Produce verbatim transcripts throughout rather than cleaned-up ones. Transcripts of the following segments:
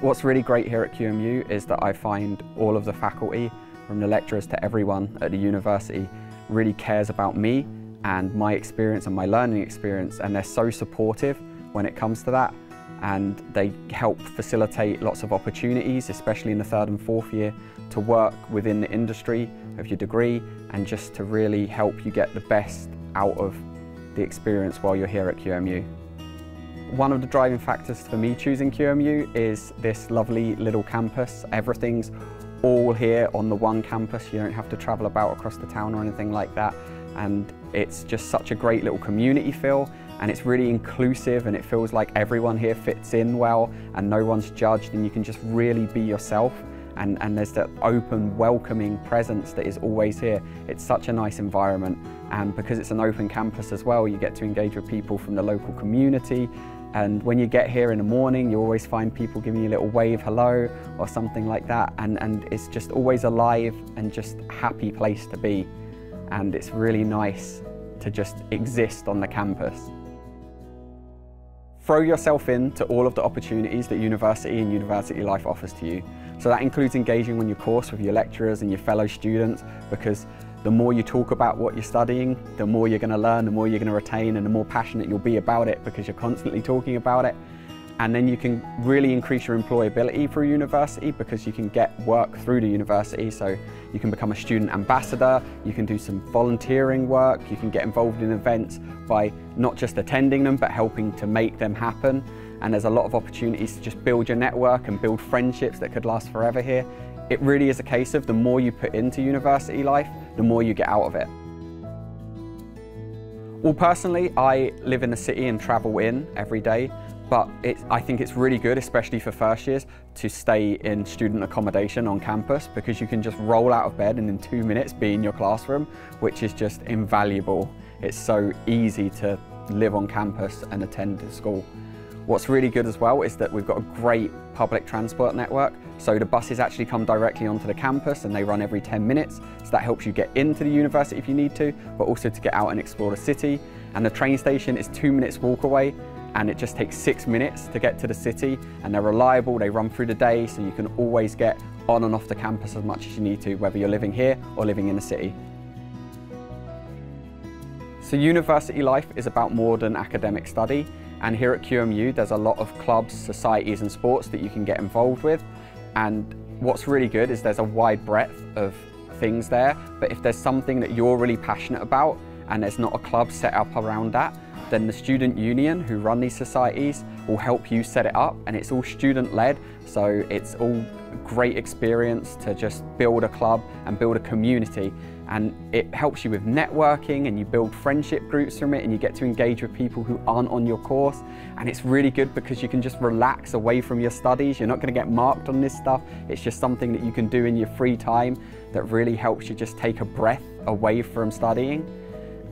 What's really great here at Q M U is that I find all of the faculty, from the lecturers to everyone at the university, really cares about me and my experience and my learning experience, and they're so supportive when it comes to that, and they help facilitate lots of opportunities, especially in the third and fourth year, to work within the industry of your degree and just to really help you get the best out of the experience while you're here at Q M U. One of the driving factors for me choosing Q M U is this lovely little campus. Everything's all here on the one campus. You don't have to travel about across the town or anything like that, and it's just such a great little community feel, and it's really inclusive, and it feels like everyone here fits in well and no one's judged, and you can just really be yourself, and, and there's that open, welcoming presence that is always here. It's such a nice environment, and because it's an open campus as well, you get to engage with people from the local community, and when you get here in the morning you always find people giving you a little wave hello or something like that, and, and it's just always alive and just a happy place to be, and it's really nice to just exist on the campus. Throw yourself in to all of the opportunities that university and university life offers to you. So that includes engaging on your course with your lecturers and your fellow students, because the more you talk about what you're studying, the more you're going to learn, the more you're going to retain, and the more passionate you'll be about it because you're constantly talking about it. And then you can really increase your employability through university, because you can get work through the university, so you can become a student ambassador, you can do some volunteering work, you can get involved in events by not just attending them but helping to make them happen, and there's a lot of opportunities to just build your network and build friendships that could last forever here. It really is a case of the more you put into university life, the more you get out of it. Well, personally, I live in the city and travel in every day, but it's, I think it's really good, especially for first years, to stay in student accommodation on campus, because you can just roll out of bed and in two minutes be in your classroom, which is just invaluable. It's so easy to live on campus and attend school. What's really good as well is that we've got a great public transport network, so the buses actually come directly onto the campus and they run every ten minutes, so that helps you get into the university if you need to, but also to get out and explore the city. And the train station is two minutes walk away, and it just takes six minutes to get to the city, and they're reliable, they run through the day, so you can always get on and off the campus as much as you need to, whether you're living here or living in the city. So university life is about more than academic study, and here at Q M U there's a lot of clubs, societies and sports that you can get involved with, and what's really good is there's a wide breadth of things there, but if there's something that you're really passionate about and there's not a club set up around that, then the student union who run these societies will help you set it up, and it's all student-led, so it's all great experience to just build a club and build a community, and it helps you with networking, and you build friendship groups from it, and you get to engage with people who aren't on your course, and it's really good because you can just relax away from your studies. You're not going to get marked on this stuff, it's just something that you can do in your free time that really helps you just take a breath away from studying.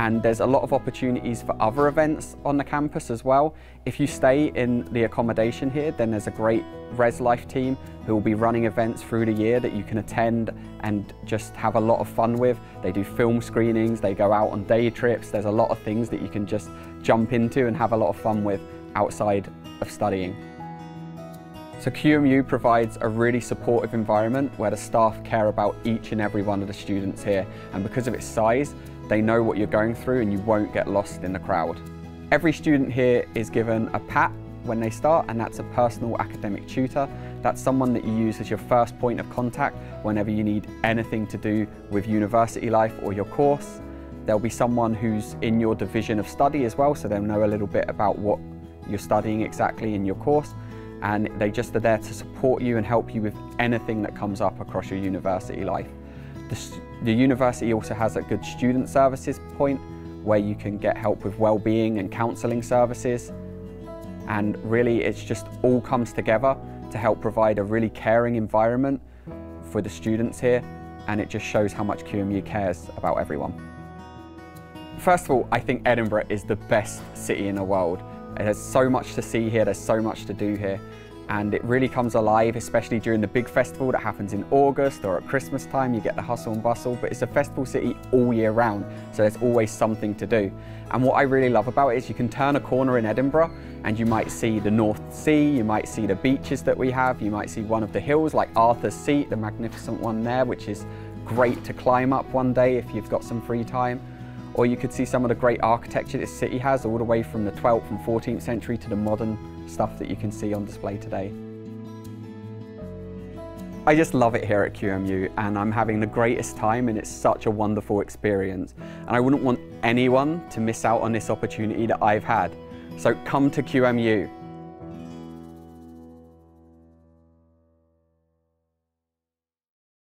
And there's a lot of opportunities for other events on the campus as well. If you stay in the accommodation here, then there's a great Res Life team who will be running events through the year that you can attend and just have a lot of fun with. They do film screenings, they go out on day trips, there's a lot of things that you can just jump into and have a lot of fun with outside of studying. So Q M U provides a really supportive environment where the staff care about each and every one of the students here, and because of its size, they know what you're going through and you won't get lost in the crowd. Every student here is given a P A T when they start, and that's a personal academic tutor. That's someone that you use as your first point of contact whenever you need anything to do with university life or your course. There'll be someone who's in your division of study as well, so they'll know a little bit about what you're studying exactly in your course, and they just are there to support you and help you with anything that comes up across your university life. The, the university also has a good student services point where you can get help with well-being and counselling services, and really it's just all comes together to help provide a really caring environment for the students here, and it just shows how much Q M U cares about everyone. First of all, I think Edinburgh is the best city in the world. There's so much to see here, there's so much to do here, and it really comes alive, especially during the big festival that happens in August or at Christmas time. You get the hustle and bustle, but it's a festival city all year round, so there's always something to do. And what I really love about it is you can turn a corner in Edinburgh and you might see the North Sea, you might see the beaches that we have, you might see one of the hills like Arthur's Seat, the magnificent one there, which is great to climb up one day if you've got some free time. Or you could see some of the great architecture this city has, all the way from the twelfth and fourteenth century to the modern stuff that you can see on display today. I just love it here at Q M U, and I'm having the greatest time, and it's such a wonderful experience. And I wouldn't want anyone to miss out on this opportunity that I've had. So come to Q M U.